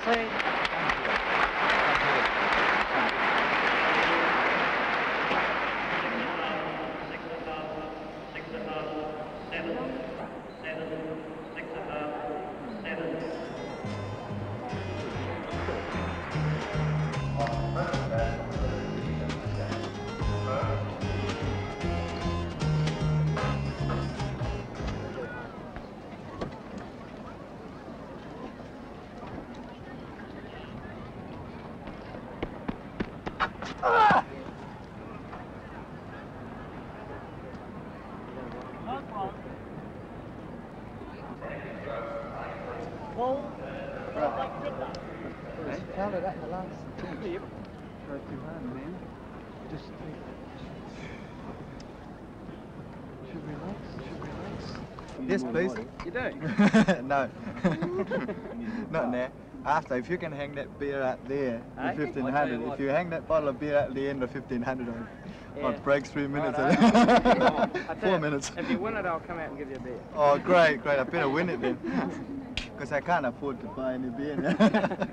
penalty. Yes, please. You do? No. Not now. After, if you can hang that beer out there in 1500, if you hang that bottle of beer out the end of 1500, I'd break 3 minutes. Right, Four minutes. If you win it, I'll come out and give you a beer. Oh, great, great. I better win it then. Because I can't afford to buy any beer now.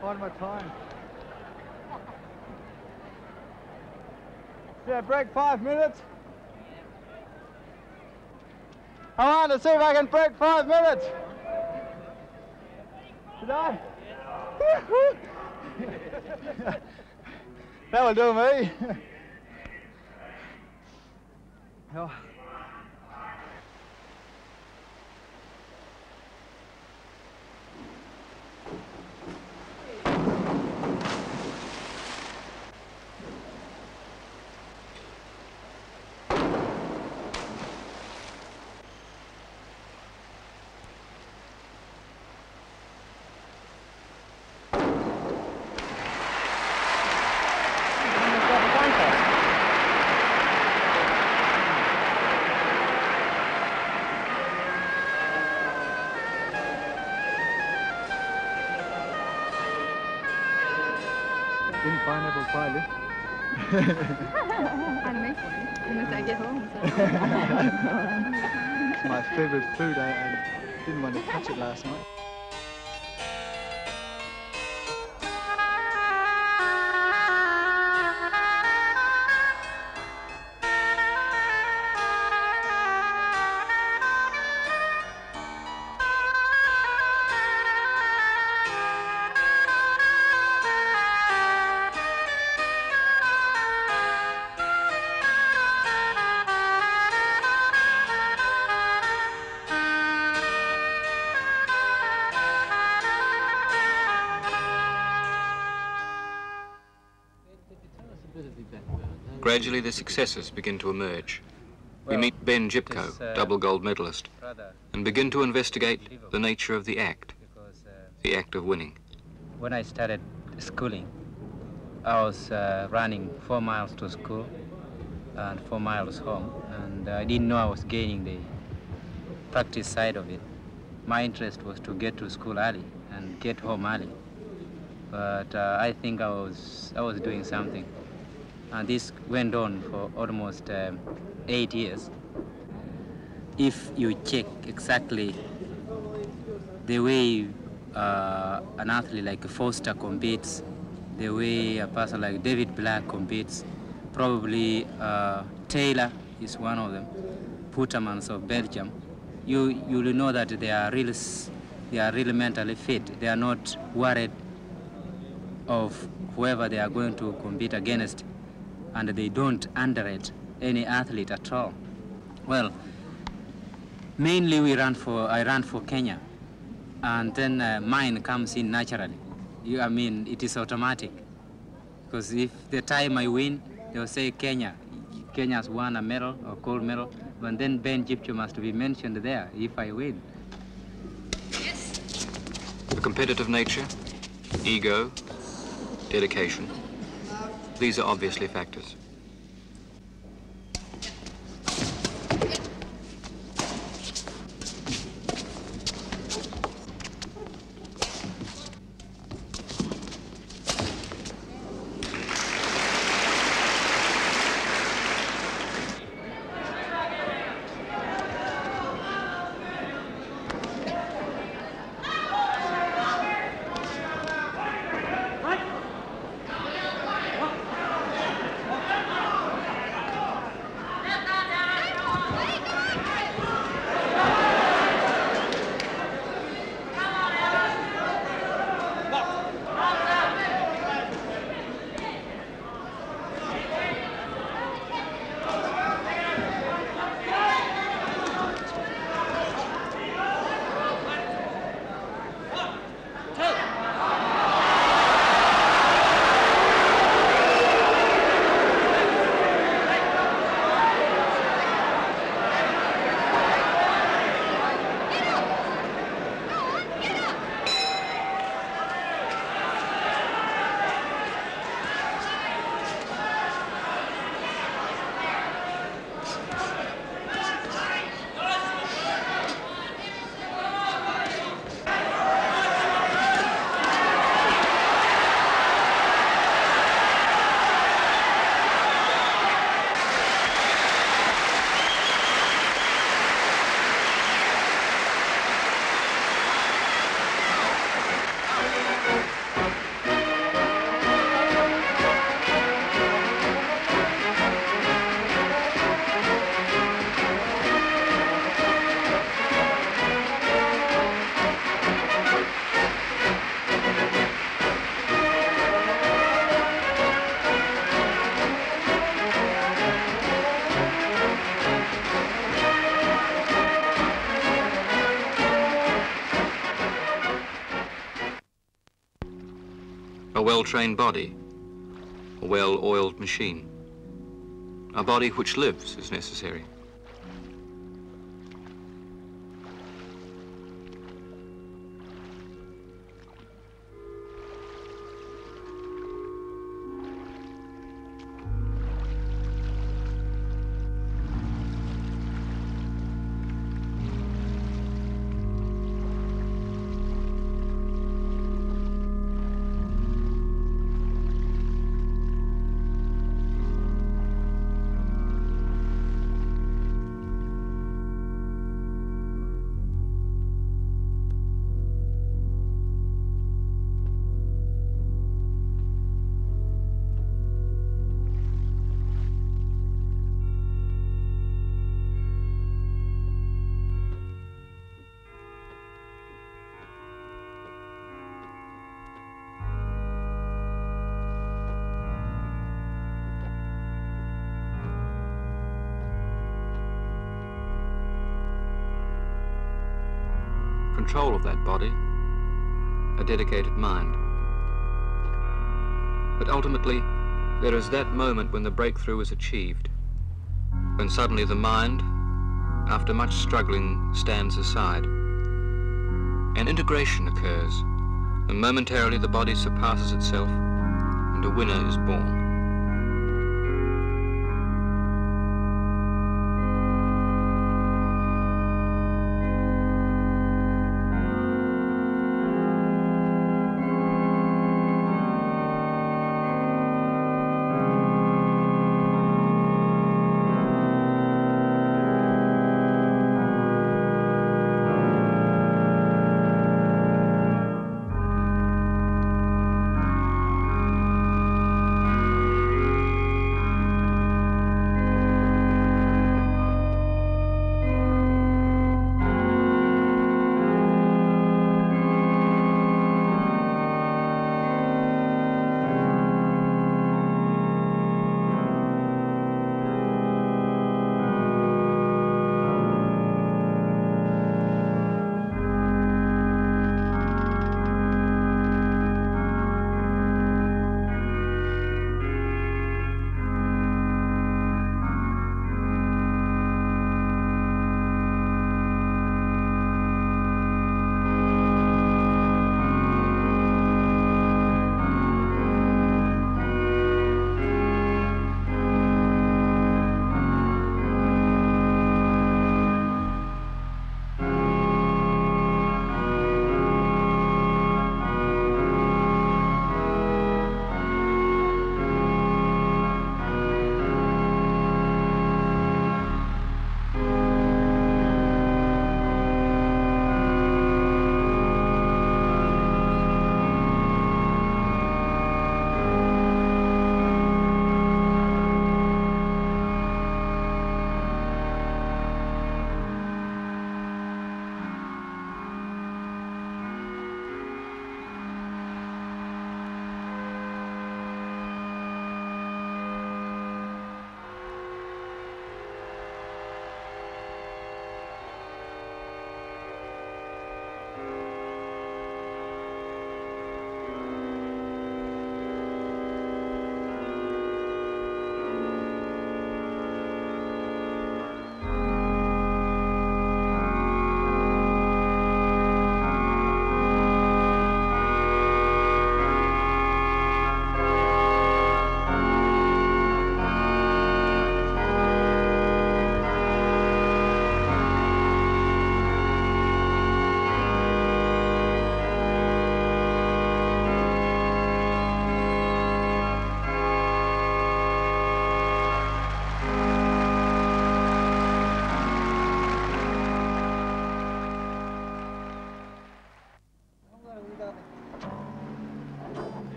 Find my time. Yeah, break 5 minutes. I want to see if I can break 5 minutes. Did I? That will do me. Oh. Pineapple pie, I'll make one as I get home. So. It's my favourite food. I didn't want to touch it last night. Gradually the successes begin to emerge. We meet Ben Jipko, double gold medalist, and begin to investigate the nature of the act of winning. When I started schooling, I was running 4 miles to school and 4 miles home, and I didn't know I was gaining the practice side of it. My interest was to get to school early and get home early, but I think I was doing something. And this went on for almost 8 years. If you check exactly the way an athlete like Foster competes, the way a person like David Black competes, probably Taylor is one of them, Puttemans of Belgium, you will know that they are really mentally fit. They are not worried of whoever they are going to compete against, and they don't underrate any athlete at all. Well, mainly I ran for Kenya, and then mine comes in naturally. I mean, it is automatic, because if the time I win, they'll say Kenya's won a medal or gold medal, but then Ben Jipcho must be mentioned there if I win. Yes. The competitive nature, ego, dedication, these are obviously factors. A well-trained body, a well-oiled machine, a body which lives is necessary. Control of that body, a dedicated mind. But ultimately, There is that moment when the breakthrough is achieved, when suddenly the mind, after much struggling, stands aside. An integration occurs, and momentarily the body surpasses itself, and a winner is born.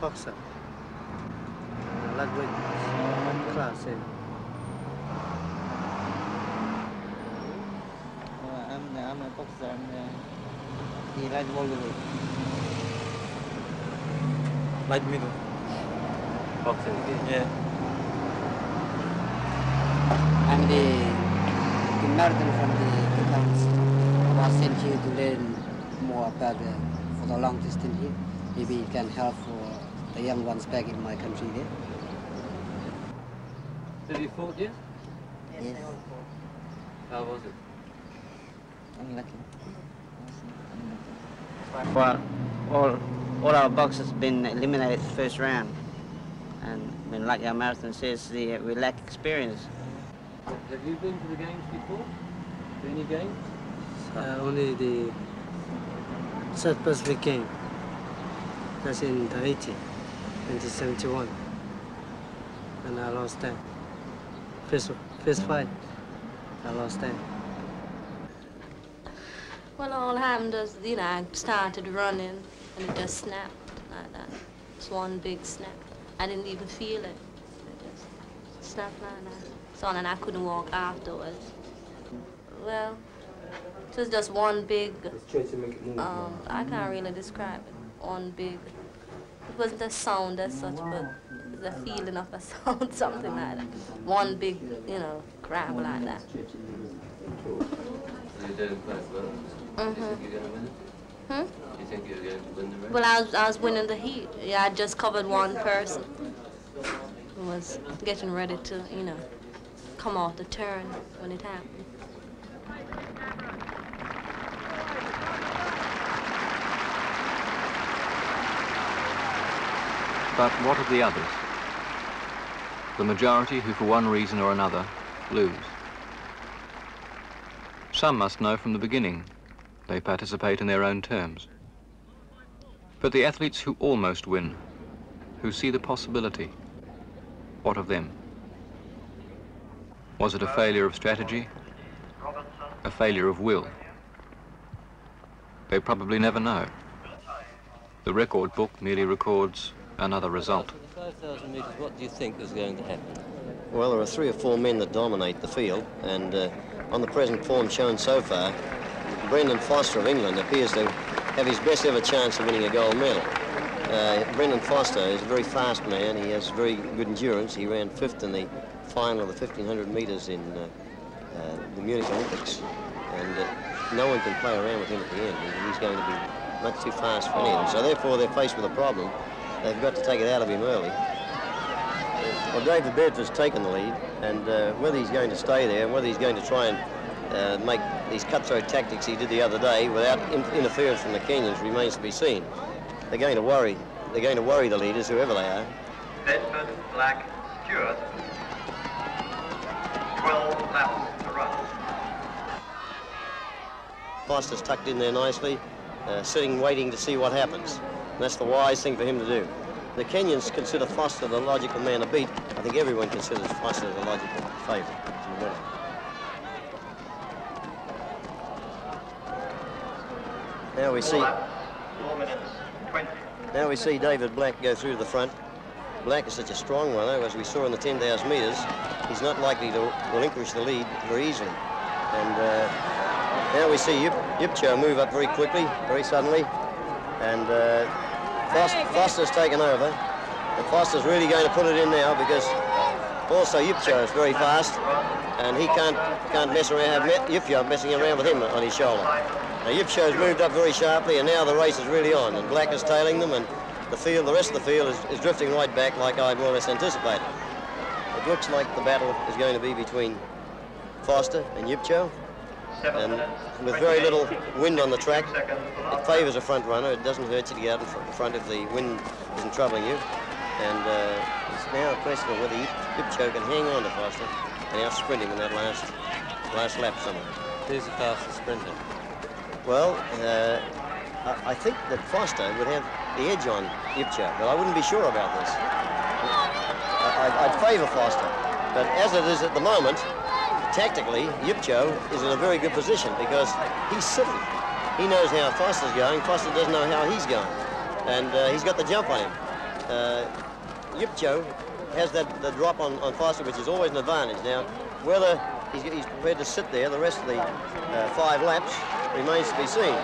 Boxer, language class. I'm a boxer. I'm light middle. Light middle. Boxer. Yeah. I'm the American from the Puttemans. I was sent here to learn more about for the long distance here. Maybe it can help for the young ones back in my country there. Did you fought yet? Yes, I all fought. How was it? Unlucky. Well, all our boxers have been eliminated first round. And when, like our marathon says, we lack experience. Have you been to the games before? To any games? Only the South Pacific game. That's in Tahiti, 1971, and I lost that. First fight, I lost that. Well, all happened is, you know, I started running, and it just snapped like that. It's one big snap. I didn't even feel it. It just snapped like that. So, and I couldn't walk afterwards. Well, it was just one big, I can't really describe it. On big. It wasn't a sound as such, but the feeling of a sound, something like that. One big, you know, grab like that. cool. So you did it quite well. Do you think you're going to win it? Hmm? Do you think you're going to win the race? Well, I was winning the heat. Yeah, I just covered one person. I was getting ready to, you know, come off the turn when it happened. But what of the others? The majority who, for one reason or another, lose. Some must know from the beginning they participate in their own terms. But the athletes who almost win, who see the possibility, what of them? Was it a failure of strategy? A failure of will? They probably never know. The record book merely records another result. For the 5,000 metres, what do you think is going to happen? Well, there are three or four men that dominate the field, and on the present form shown so far, Brendan Foster of England appears to have his best ever chance of winning a gold medal. Brendan Foster is a very fast man. He has very good endurance. He ran fifth in the final of the 1,500 metres in the Munich Olympics, and no one can play around with him at the end. He's going to be much too fast for him. So therefore, they're faced with a problem. They've got to take it out of him early. Well, David Bedford's taken the lead, and whether he's going to stay there, whether he's going to try and make these cutthroat tactics he did the other day without interference from the Kenyans remains to be seen. They're going to worry. They're going to worry the leaders, whoever they are. Bedford, Black, Stewart. 12 laps to run. Foster's tucked in there nicely, sitting, waiting to see what happens. And that's the wise thing for him to do. The Kenyans consider Foster the logical man to beat. I think everyone considers Foster the logical favourite. Now we see. 4 minutes, 20. Now we see David Black go through to the front. Black is such a strong runner, as we saw in the 10,000 metres. He's not likely to relinquish the lead very easily. And now we see Yipcho move up very quickly, very suddenly, and. Foster's taken over, and Foster's really going to put it in now, because also Yipcho is very fast, and he can't mess around, have Yipcho messing around with him on his shoulder. Now Yipcho's moved up very sharply, and now the race is really on, and Black is tailing them, and the field, the rest of the field is drifting right back like I more or less anticipated. It looks like the battle is going to be between Foster and Yipcho. And with very little wind on the track, it favours a front runner. It doesn't hurt you to get out in front if the wind isn't troubling you. And it's now a question of whether Yipcho can hang on to Foster and out-sprint him in that last lap somewhere. Who's the fastest sprinter? Well, I think that Foster would have the edge on Yipcho, but I wouldn't be sure about this. I'd favour Foster, but as it is at the moment, tactically, Yipcho is in a very good position because he's sitting. He knows how Foster's going. Foster doesn't know how he's going. And he's got the jump on him. Yipcho has the drop on Foster, which is always an advantage. Now, whether he's prepared to sit there the rest of the 5 laps remains to be seen.